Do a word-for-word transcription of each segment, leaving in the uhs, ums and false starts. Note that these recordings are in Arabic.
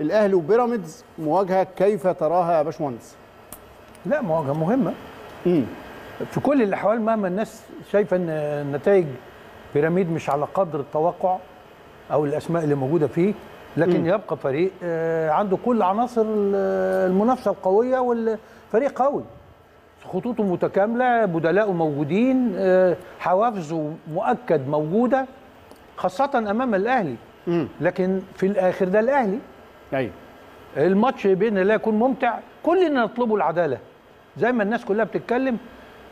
الاهلي وبيراميدز، مواجهه كيف تراها يا باشمهندس؟ لا، مواجهه مهمه امم في كل الاحوال، مهما الناس شايفه ان النتائج بيراميد مش على قدر التوقع او الاسماء اللي موجوده فيه، لكن مم. يبقى فريق عنده كل عناصر المنافسه القويه، والفريق قوي، خطوطه متكامله، بدلاءه موجودين، حوافزه مؤكد موجوده، خاصه امام الاهلي. مم. لكن في الاخر ده الاهلي. ايوه، الماتش باذن الله يكون ممتع. كل اللي نطلبه العداله، زي ما الناس كلها بتتكلم،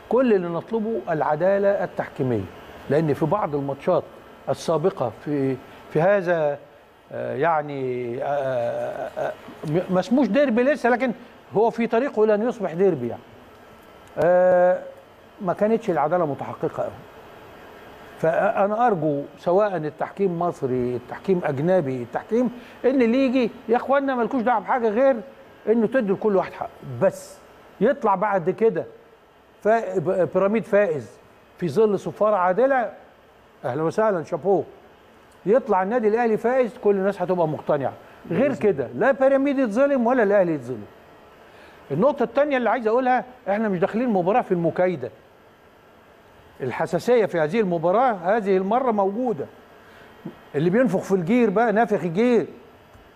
كل اللي نطلبه العداله التحكيميه، لان في بعض الماتشات السابقه في في هذا يعني ما اسموش ديربي لسه، لكن هو في طريقه الى ان يصبح ديربي، يعني ما كانتش العداله متحققه قوي. فانا ارجو سواء التحكيم مصري، التحكيم اجنبي، التحكيم ان اللي يجي يا اخوانا مالكوش دعوه بحاجه غير انه تدي لكل واحد حق، بس يطلع بعد كده بيراميد فائز في ظل صفاره عادله، اهلا وسهلا، شابوه. يطلع النادي الاهلي فائز، كل الناس هتبقى مقتنعه. غير كده لا بيراميد يتظلم ولا الاهلي يتظلم. النقطه الثانيه اللي عايز اقولها، احنا مش داخلين مباراه في المكايده. الحساسيه في هذه المباراه هذه المره موجوده. اللي بينفخ في الجير بقى نافخ الجير،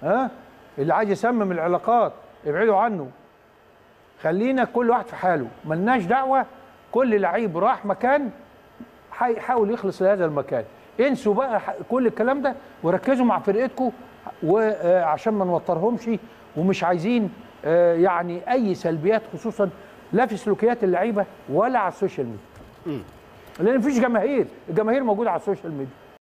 ها اللي عايز يسمم العلاقات ابعدوا عنه. خلينا كل واحد في حاله، ملناش دعوه. كل لعيب راح مكان هيحاول يخلص لهذا المكان. انسوا بقى كل الكلام ده وركزوا مع فرقتكم، وعشان ما نوترهمش، ومش عايزين يعني اي سلبيات، خصوصا لا في سلوكيات اللعيبه ولا على السوشيال ميديا، لان مفيش جماهير. الجماهير موجوده على السوشيال ميديا،